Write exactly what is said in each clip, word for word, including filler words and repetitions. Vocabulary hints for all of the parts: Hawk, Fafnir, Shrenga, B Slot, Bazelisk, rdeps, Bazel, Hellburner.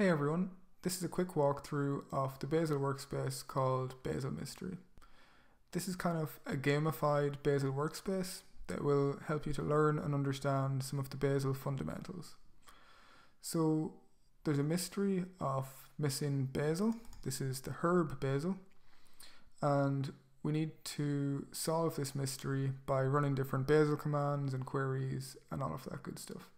Hey everyone, this is a quick walkthrough of the Bazel workspace called Bazel Mystery. This is kind of a gamified Bazel workspace that will help you to learn and understand some of the Bazel fundamentals. So there's a mystery of missing basil. This is the herb basil, and we need to solve this mystery by running different basil commands and queries and all of that good stuff.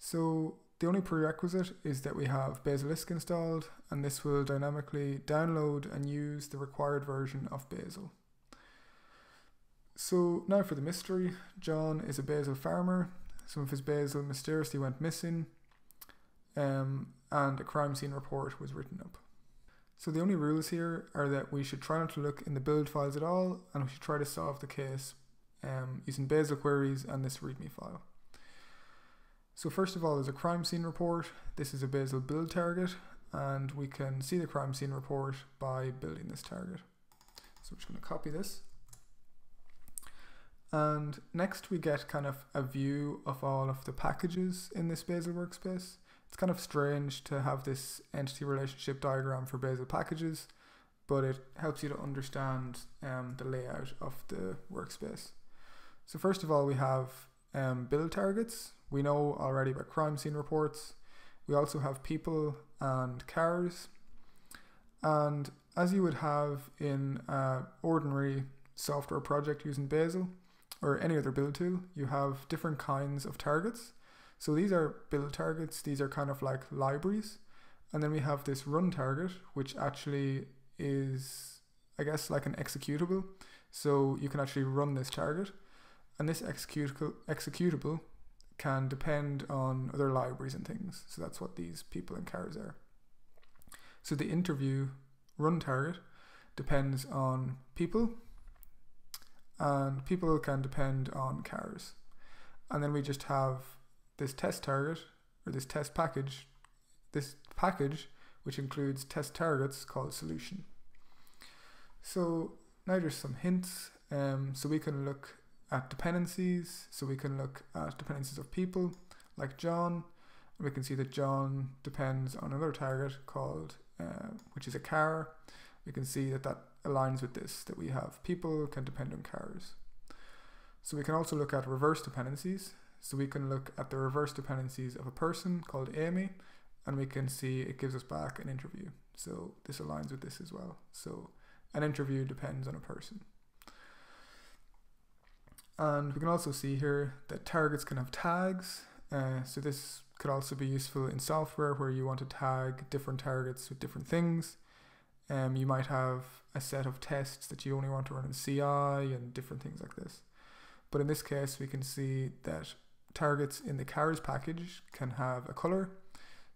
So the only prerequisite is that we have Bazelisk installed, and this will dynamically download and use the required version of basil. So now for the mystery. John is a basil farmer. Some of his basil mysteriously went missing, um, and a crime scene report was written up. So the only rules here are that we should try not to look in the build files at all, and we should try to solve the case um, using basil queries and this readme file. So first of all, there's a crime scene report. This is a basil build target, and we can see the crime scene report by building this target. So I'm just going to copy this. And next we get kind of a view of all of the packages in this Bazel workspace. It's kind of strange to have this entity relationship diagram for Bazel packages, but it helps you to understand um, the layout of the workspace. So first of all, we have um, build targets. We know already about crime scene reports. We also have people and cars. And as you would have in uh, ordinary software project using Bazel, or any other build tool, you have different kinds of targets. So these are build targets, these are kind of like libraries. And then we have this run target, which actually is, I guess, like an executable. So you can actually run this target. And this executable, executable can depend on other libraries and things. So that's what these people and cars are. So the interview run target depends on people, and people can depend on cars. And then we just have this test target, or this test package, this package which includes test targets called solution. So now there's some hints. Um, so we can look at dependencies. So we can look at dependencies of people, like John. And we can see that John depends on another target called, uh, which is a car. We can see that that aligns with this, that we have people can depend on cars. So we can also look at reverse dependencies. So we can look at the reverse dependencies of a person called Amy, and we can see it gives us back an interview. So this aligns with this as well. So an interview depends on a person. And we can also see here that targets can have tags. Uh, so this could also be useful in software where you want to tag different targets with different things. Um, you might have a set of tests that you only want to run in C I and different things like this. But in this case, we can see that targets in the cars package can have a color.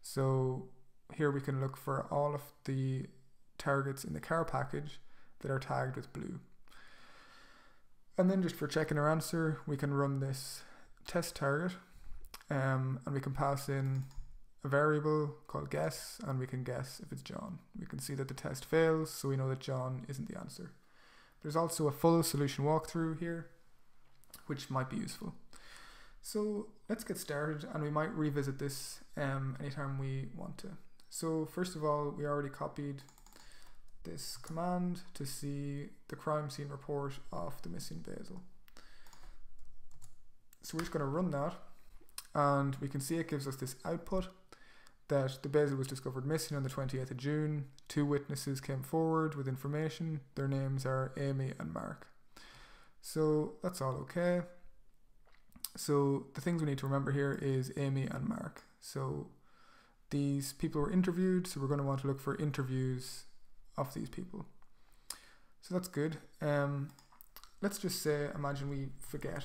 So here we can look for all of the targets in the car package that are tagged with blue. And then just for checking our answer, we can run this test target, um, and we can pass in a variable called guess, and we can guess if it's John. We can see that the test fails, so we know that John isn't the answer. There's also a full solution walkthrough here, which might be useful. So let's get started, and we might revisit this um, anytime we want to. So first of all, we already copied this command to see the crime scene report of the missing basil. So we're just gonna run that, and we can see it gives us this output that the basil was discovered missing on the twenty-eighth of June. Two witnesses came forward with information. Their names are Amy and Mark. So that's all okay. So the things we need to remember here is Amy and Mark. So these people were interviewed, so we're going to want to look for interviews of these people. So that's good. Um, let's just say, imagine we forget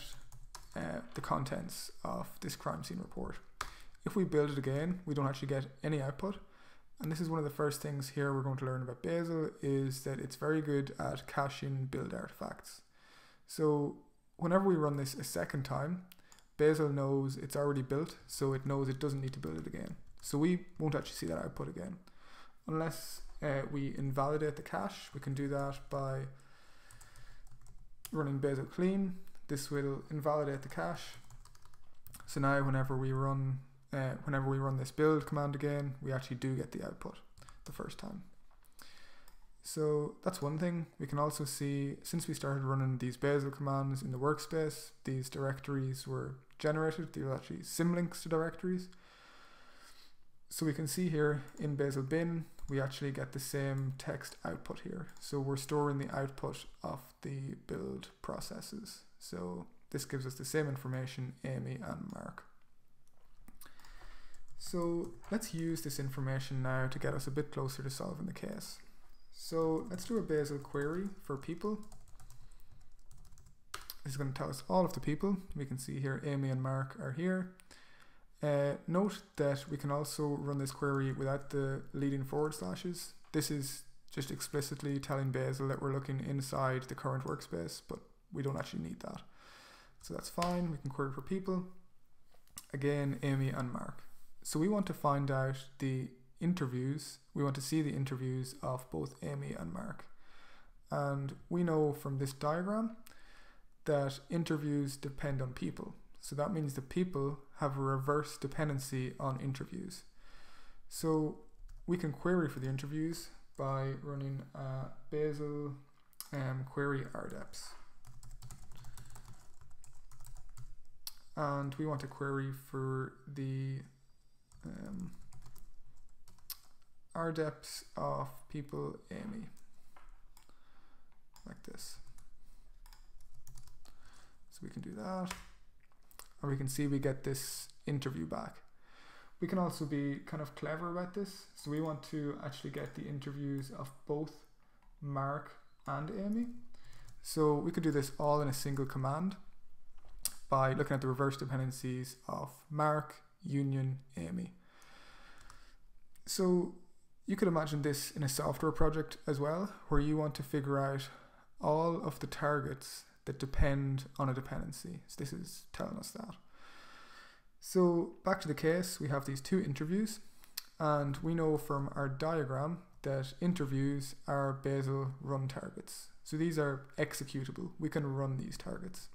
uh, the contents of this crime scene report. If we build it again, we don't actually get any output. And this is one of the first things here we're going to learn about Bazel, is that it's very good at caching build artifacts. So whenever we run this a second time, Bazel knows it's already built, so it knows it doesn't need to build it again. So we won't actually see that output again. Unless uh, we invalidate the cache, we can do that by running Bazel clean. This will invalidate the cache. So now whenever we run uh, whenever we run this build command again, we actually do get the output the first time. So that's one thing. We can also see, since we started running these Bazel commands in the workspace, these directories were generated. These are actually symlinks to directories. So we can see here in Bazel bin, we actually get the same text output here. So we're storing the output of the build processes. So this gives us the same information, Amy and Mark. So let's use this information now to get us a bit closer to solving the case. So let's do a Bazel query for people. This is going to tell us all of the people. We can see here Amy and Mark are here. Uh, note that we can also run this query without the leading forward slashes. This is just explicitly telling Bazel that we're looking inside the current workspace, but we don't actually need that. So that's fine, we can query for people. Again, Amy and Mark. So we want to find out the interviews, we want to see the interviews of both Amy and Mark. And we know from this diagram that interviews depend on people. So that means the people have a reverse dependency on interviews. So we can query for the interviews by running a Bazel um, query rdeps. And we want to query for the um, rdeps of people Amy, like this. So we can do that. And we can see we get this interview back. We can also be kind of clever about this. So we want to actually get the interviews of both Mark and Amy. So we could do this all in a single command by looking at the reverse dependencies of Mark, Union, Amy. So you could imagine this in a software project as well, where you want to figure out all of the targets that depend on a dependency. So this is telling us that. So back to the case, we have these two interviews, and we know from our diagram that interviews are Bazel run targets. So these are executable. We can run these targets.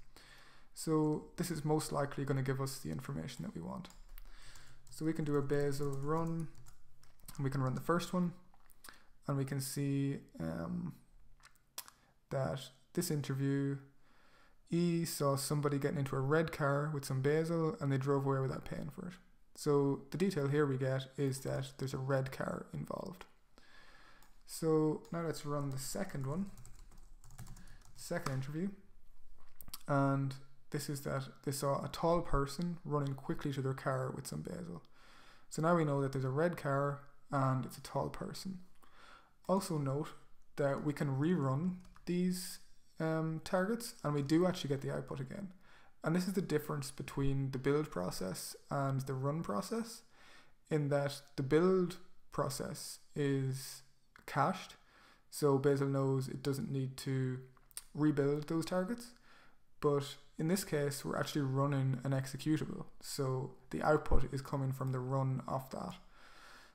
So this is most likely going to give us the information that we want. So we can do a Bazel run, and we can run the first one, and we can see um, that this interview, E saw somebody getting into a red car with some Bazel and they drove away without paying for it. So the detail here we get is that there's a red car involved. So now let's run the second one, second interview. And this is that they saw a tall person running quickly to their car with some Bazel. So now we know that there's a red car and it's a tall person. Also note that we can rerun these Um, targets, and we do actually get the output again. And this is the difference between the build process and the run process, in that the build process is cached, so Bazel knows it doesn't need to rebuild those targets. But in this case, we're actually running an executable, so the output is coming from the run of that.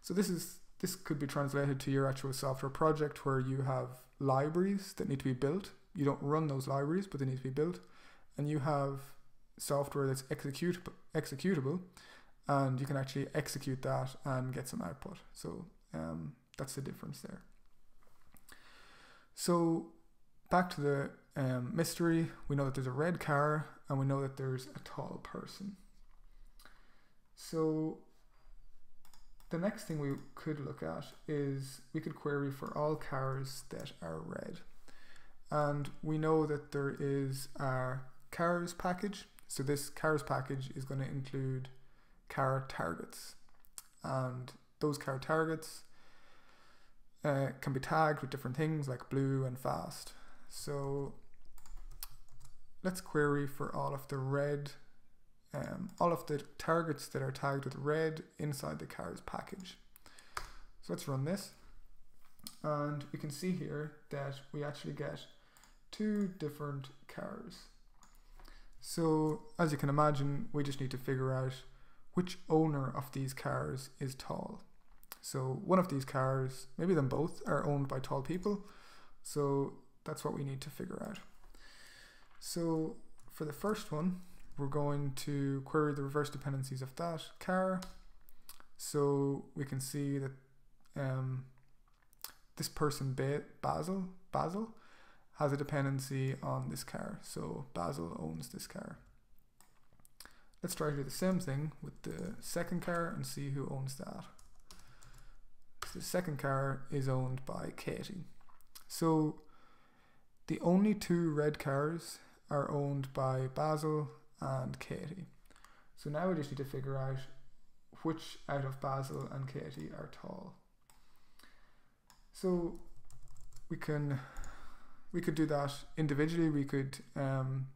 So this is this could be translated to your actual software project where you have libraries that need to be built. You don't run those libraries, but they need to be built, and you have software that's executable, executable, and you can actually execute that and get some output. So um, that's the difference there. So back to the um, mystery, we know that there's a red car, and we know that there's a tall person. So the next thing we could look at is we could query for all cars that are red. And we know that there is our cars package. So this cars package is going to include car targets. And those car targets uh, can be tagged with different things like blue and fast. So let's query for all of the red, um, all of the targets that are tagged with red inside the cars package. So let's run this. And we can see here that we actually get two different cars. So as you can imagine, we just need to figure out which owner of these cars is tall. So one of these cars, maybe them both, are owned by tall people. So that's what we need to figure out. So for the first one, we're going to query the reverse dependencies of that car. So we can see that um, this person, Bazel, Bazel, has a dependency on this car. So Bazel owns this car. Let's try to do the same thing with the second car and see who owns that. So the second car is owned by Katie. So the only two red cars are owned by Bazel and Katie. So now we just need to figure out which out of Bazel and Katie are tall. So we can we could do that individually. We could um,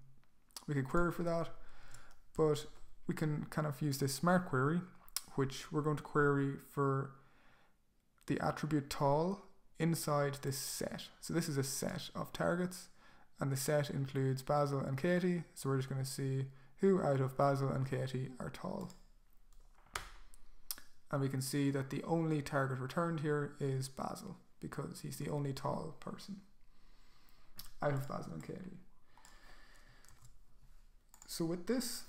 we could query for that, but we can kind of use this smart query, which we're going to query for the attribute tall inside this set. So this is a set of targets, and the set includes Bazel and Katie. So we're just going to see who out of Bazel and Katie are tall. And we can see that the only target returned here is Bazel, because he's the only tall person out of Bazel and Katie. So with this,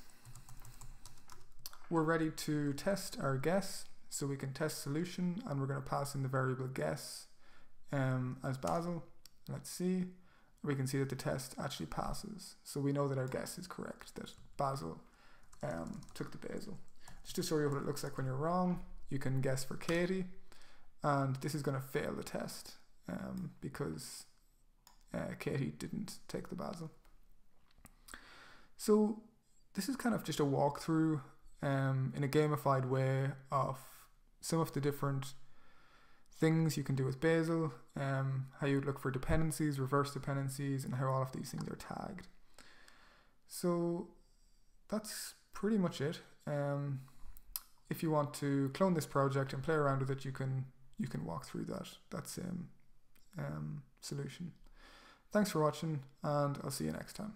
we're ready to test our guess. So we can test solution, and we're going to pass in the variable guess um, as Bazel. Let's see. We can see that the test actually passes. So we know that our guess is correct, that Bazel um, took the Bazel. Just to show you what it looks like when you're wrong, you can guess for Katie, and this is going to fail the test um, because uh, Katie didn't take the Bazel. So this is kind of just a walkthrough um, in a gamified way of some of the different things you can do with Bazel, um, how you look for dependencies, reverse dependencies, and how all of these things are tagged. So that's pretty much it. Um, if you want to clone this project and play around with it, you can you can walk through that that same um, solution. Thanks for watching, and I'll see you next time.